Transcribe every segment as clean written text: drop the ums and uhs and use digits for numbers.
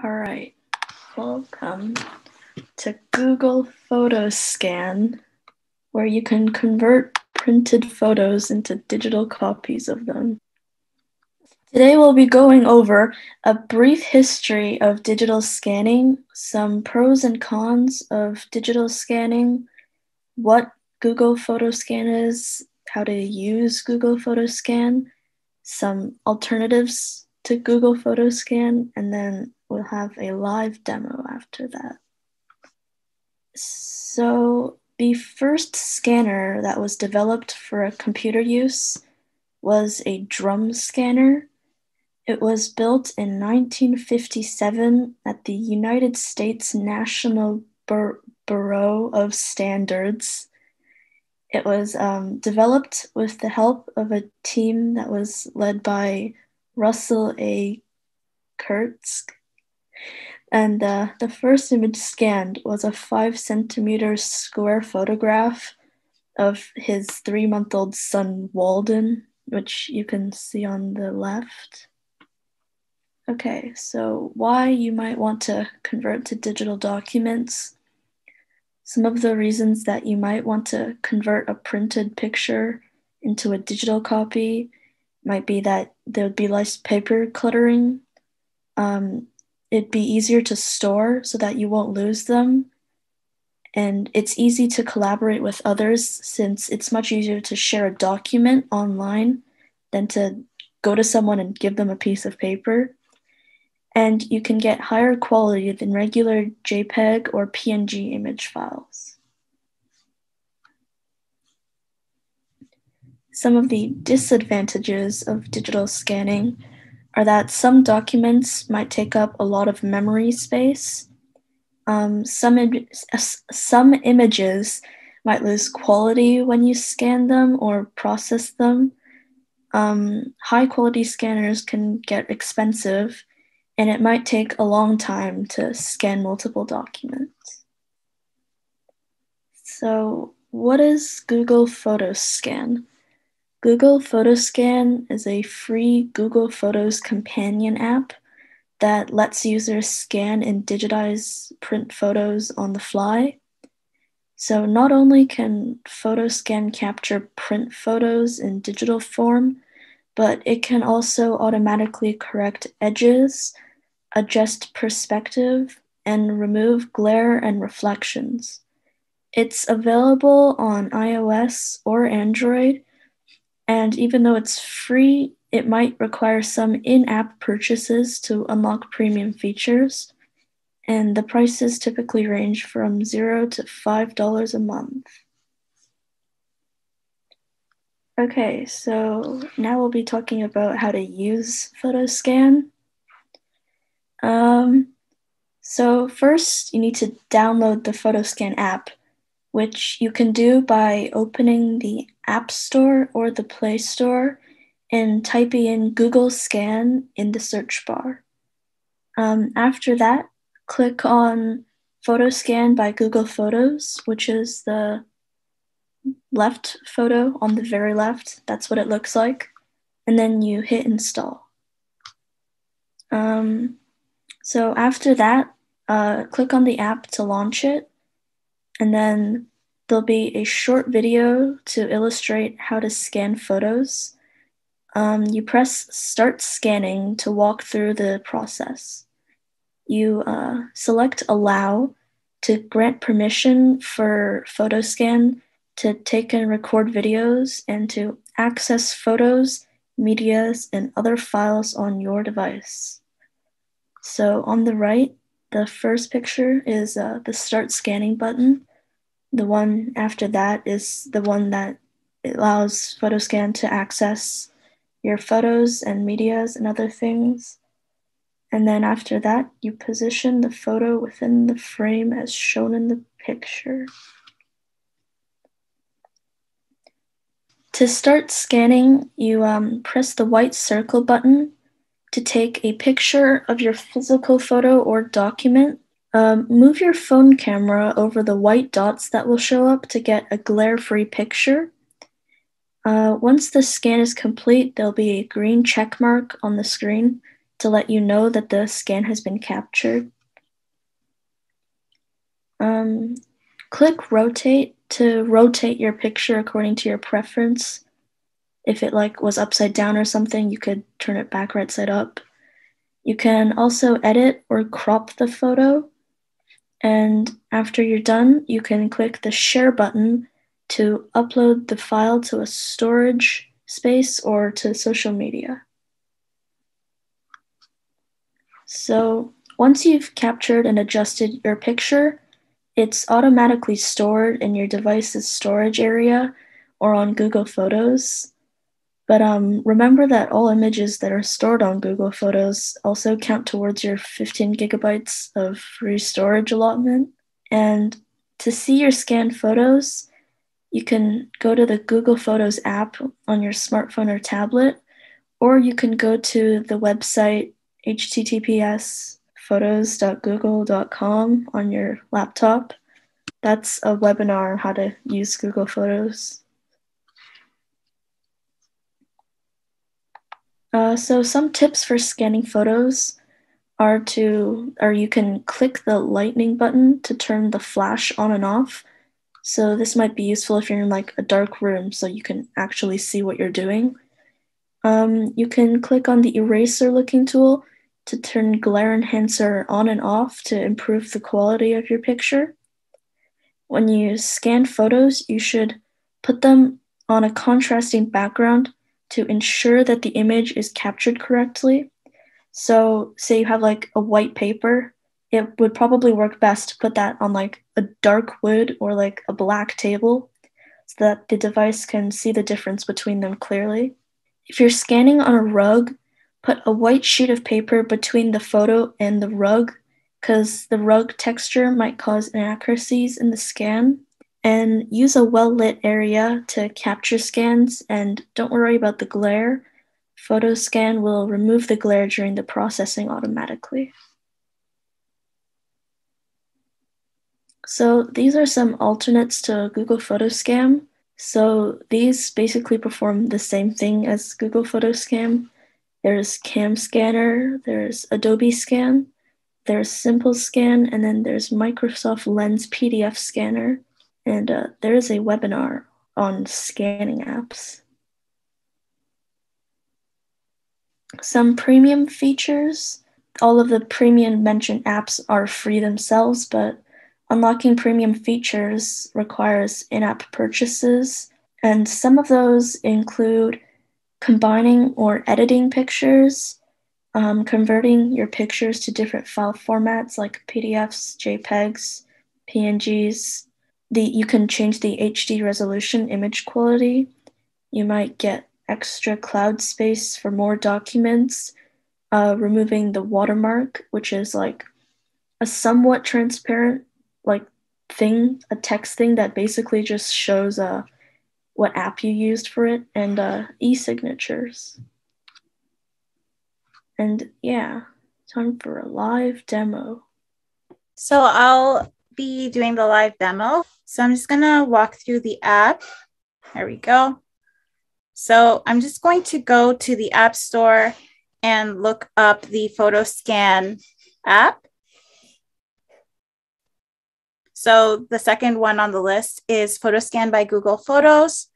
All right, welcome to Google PhotoScan, where you can convert printed photos into digital copies of them. Today we'll be going over a brief history of digital scanning, some pros and cons of digital scanning, what Google PhotoScan is, how to use Google PhotoScan, some alternatives to Google PhotoScan, and then we'll have a live demo after that. So the first scanner that was developed for computer use was a drum scanner. It was built in 1957 at the United States National Bureau of Standards. It was developed with the help of a team that was led by Russell A. Kurtz. And the first image scanned was a 5cm square photograph of his 3-month-old son, Walden, which you can see on the left. Okay, so why you might want to convert to digital documents. Some of the reasons that you might want to convert a printed picture into a digital copy might be that there would be less paper cluttering. It'd be easier to store so that you won't lose them. And it's easy to collaborate with others since it's much easier to share a document online than to go to someone and give them a piece of paper. And you can get higher quality than regular JPEG or PNG image files. Some of the disadvantages of digital scanning are that some documents might take up a lot of memory space. Some images might lose quality when you scan them or process them. High quality scanners can get expensive, and it might take a long time to scan multiple documents. So what is Google PhotoScan? Google PhotoScan is a free Google Photos companion app that lets users scan and digitize print photos on the fly. So not only can PhotoScan capture print photos in digital form, but it can also automatically correct edges, adjust perspective, and remove glare and reflections. It's available on iOS or Android, and even though it's free, it might require some in-app purchases to unlock premium features. And the prices typically range from $0 to $5 a month. Okay, so now we'll be talking about how to use PhotoScan. So first, you need to download the PhotoScan app, which you can do by opening the App Store or the Play Store and typing in Google Scan in the search bar. After that, click on PhotoScan by Google Photos, which is the left photo on the very left. That's what it looks like. And then you hit install. So after that, click on the app to launch it. And then there'll be a short video to illustrate how to scan photos. You press Start Scanning to walk through the process. You select Allow to grant permission for PhotoScan to take and record videos and to access photos, medias, and other files on your device. So on the right, the first picture is the Start Scanning button. The one after that is the one that allows PhotoScan to access your photos and medias and other things. And then after that, you position the photo within the frame as shown in the picture. To start scanning, you press the white circle button to take a picture of your physical photo or document. Move your phone camera over the white dots that will show up to get a glare-free picture. Once the scan is complete, there'll be a green check mark on the screen to let you know that the scan has been captured. Click rotate to rotate your picture according to your preference. If it was upside down or something, you could turn it back right side up. You can also edit or crop the photo. And after you're done, you can click the share button to upload the file to a storage space or to social media. So once you've captured and adjusted your picture, it's automatically stored in your device's storage area or on Google Photos. But remember that all images that are stored on Google Photos also count towards your 15 gigabytes of free storage allotment. And to see your scanned photos, you can go to the Google Photos app on your smartphone or tablet, or you can go to the website https://photos.google.com on your laptop. That's a webinar on how to use Google Photos. So some tips for scanning photos are you can click the lightning button to turn the flash on and off. So this might be useful if you're in a dark room so you can actually see what you're doing. You can click on the eraser looking tool to turn glare enhancer on and off to improve the quality of your picture. When you scan photos, you should put them on a contrasting background to ensure that the image is captured correctly. So say you have a white paper, it would probably work best to put that on a dark wood or a black table so that the device can see the difference between them clearly. If you're scanning on a rug, put a white sheet of paper between the photo and the rug because the rug texture might cause inaccuracies in the scan. And use a well-lit area to capture scans, and don't worry about the glare. PhotoScan will remove the glare during the processing automatically. So these are some alternates to Google PhotoScan. So these basically perform the same thing as Google PhotoScan. There's CamScanner, there's Adobe Scan, there's Simple Scan, and then there's Microsoft Lens PDF Scanner. And there is a webinar on scanning apps. Some premium features. All of the premium mentioned apps are free themselves, but unlocking premium features requires in-app purchases. And some of those include combining or editing pictures, converting your pictures to different file formats like PDFs, JPEGs, PNGs. You can change the HD resolution image quality. You might get extra cloud space for more documents, removing the watermark, which is a somewhat transparent thing, a text thing that basically just shows what app you used for it, and e-signatures. And yeah, time for a live demo. So I'll be doing the live demo. So I'm just gonna walk through the app. There we go. So I'm just going to go to the App Store and look up the PhotoScan app. So the second one on the list is PhotoScan by Google Photos.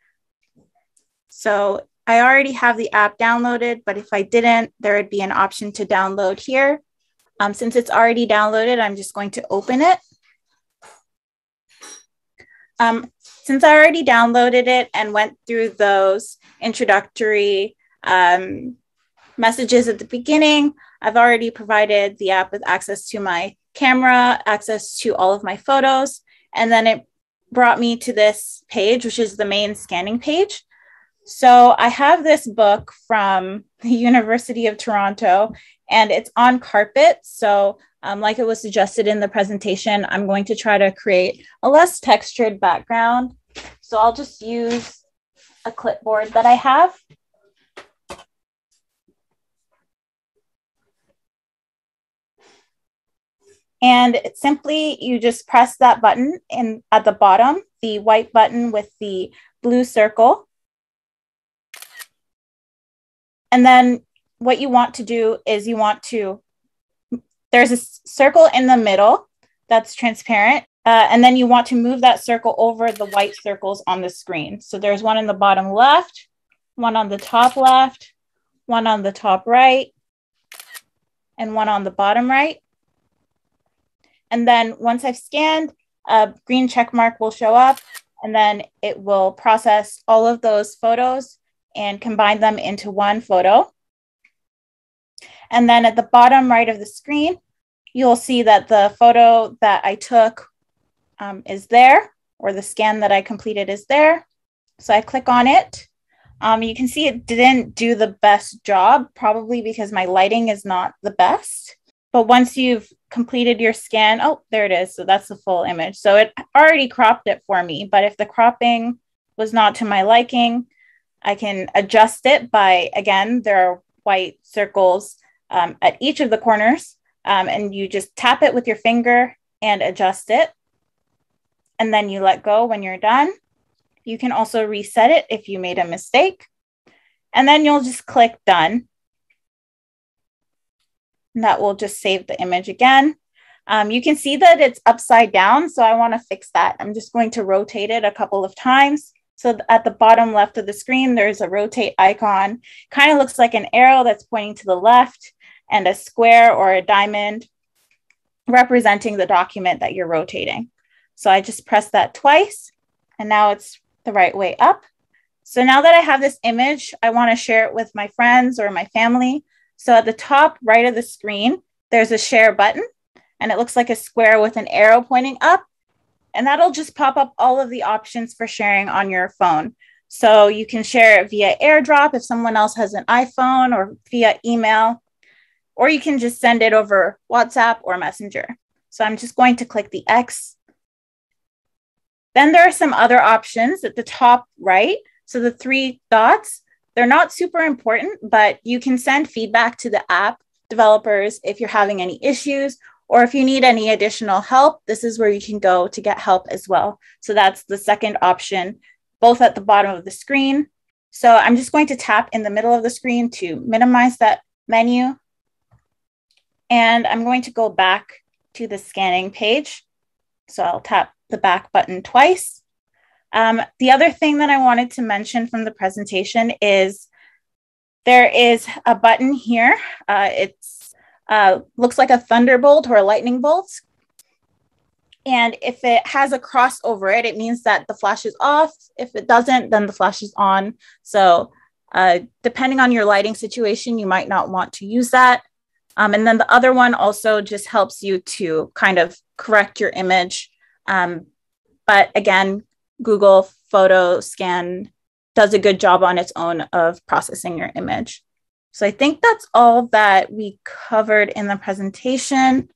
So I already have the app downloaded, but if I didn't, there would be an option to download here. Since it's already downloaded, I'm just going to open it. Since I already downloaded it and went through those introductory messages at the beginning, I've already provided the app with access to my camera, access to all of my photos, and then it brought me to this page, which is the main scanning page. So I have this book from the University of Toronto, and it's on carpet. So like it was suggested in the presentation, I'm going to try to create a less textured background. So I'll just use a clipboard that I have. And it's simply, you just press that button at the bottom, the white button with the blue circle. And then what you want to do is you want to, there's a circle in the middle that's transparent. And then you want to move that circle over the white circles on the screen. So there's one in the bottom left, one on the top left, one on the top right, and one on the bottom right. And then once I've scanned, a green check mark will show up, and then it will process all of those photos and combine them into one photo. And then at the bottom right of the screen, you'll see that the photo that I took is there, or the scan that I completed is there. So I click on it. You can see it didn't do the best job, probably because my lighting is not the best. But once you've completed your scan, oh, there it is. So that's the full image. So it already cropped it for me. But if the cropping was not to my liking, I can adjust it by, again, there are white circles at each of the corners. And you just tap it with your finger and adjust it. And then you let go when you're done. You can also reset it if you made a mistake. And then you'll just click done. And that will just save the image again. You can see that it's upside down, so I want to fix that. I'm just going to rotate it a couple of times. So at the bottom left of the screen, there's a rotate icon. Kind of looks like an arrow that's pointing to the left and a square or a diamond representing the document that you're rotating. So I just press that twice, and now it's the right way up. So now that I have this image, I want to share it with my friends or my family. So at the top right of the screen, there's a share button, and it looks like a square with an arrow pointing up, and that'll just pop up all of the options for sharing on your phone. So you can share it via AirDrop if someone else has an iPhone, or via email, or you can just send it over WhatsApp or Messenger. So I'm just going to click the X. Then there are some other options at the top right. So the three dots, they're not super important, but you can send feedback to the app developers if you're having any issues, or if you need any additional help, this is where you can go to get help as well. So that's the second option, both at the bottom of the screen. So I'm just going to tap in the middle of the screen to minimize that menu. And I'm going to go back to the scanning page. So I'll tap the back button twice. The other thing that I wanted to mention from the presentation is there is a button here. It looks like a thunderbolt or a lightning bolt. And if it has a cross over it, it means that the flash is off. If it doesn't, then the flash is on. So depending on your lighting situation, you might not want to use that. And then the other one also just helps you to kind of correct your image. But again, Google PhotoScan does a good job on its own of processing your image. So I think that's all that we covered in the presentation.